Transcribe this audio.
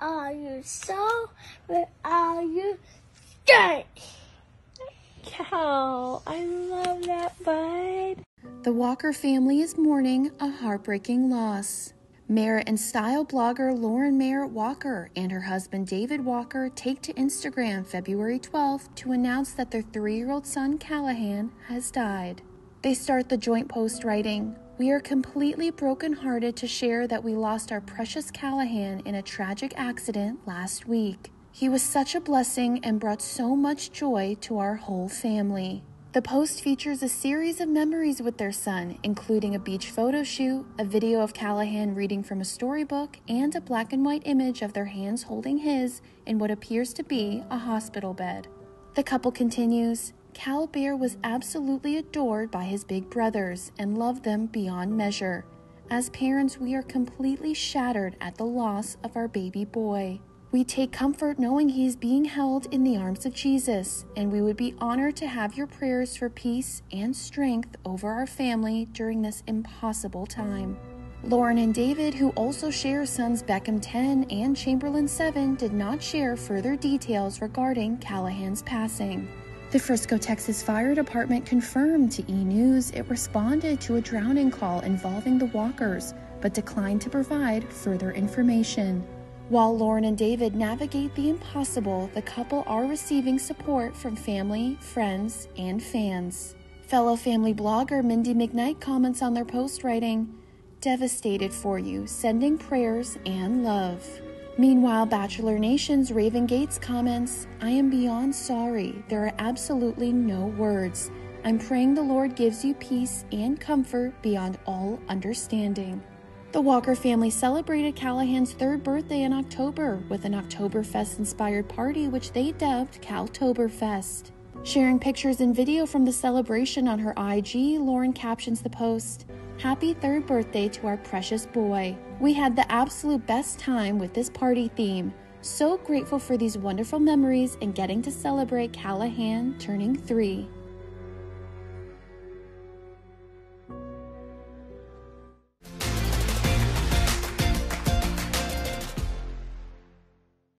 Are you so? Where are you going? Cow, I love that, bud. The Walker family is mourning a heartbreaking loss. Merritt and style blogger Laura Merritt Walker and her husband David Walker take to Instagram February 12th to announce that their 3-year-old son Callahan has died. They start the joint post writing, "We are completely brokenhearted to share that we lost our precious Callahan in a tragic accident last week. He was such a blessing and brought so much joy to our whole family." The post features a series of memories with their son, including a beach photo shoot, a video of Callahan reading from a storybook, and a black and white image of their hands holding his in what appears to be a hospital bed. The couple continues, "Cal Bear was absolutely adored by his big brothers and loved them beyond measure. As parents, we are completely shattered at the loss of our baby boy. We take comfort knowing he is being held in the arms of Jesus, and we would be honored to have your prayers for peace and strength over our family during this impossible time." Lauren and David, who also share sons Beckham 10 and Chamberlain 7, did not share further details regarding Callahan's passing. The Frisco, Texas Fire Department confirmed to E! News it responded to a drowning call involving the Walkers, but declined to provide further information. While Lauren and David navigate the impossible, the couple are receiving support from family, friends, and fans. Fellow family blogger Mindy McKnight comments on their post writing, "Devastated for you, sending prayers and love." Meanwhile, Bachelor Nation's Raven Gates comments, "I am beyond sorry. There are absolutely no words. I'm praying the Lord gives you peace and comfort beyond all understanding." The Walker family celebrated Callahan's 3rd birthday in October with an Oktoberfest-inspired party which they dubbed Caltoberfest. Sharing pictures and video from the celebration on her IG, Lauren captions the post, "Happy 3rd birthday to our precious boy. We had the absolute best time with this party theme. So grateful for these wonderful memories and getting to celebrate Callahan turning 3.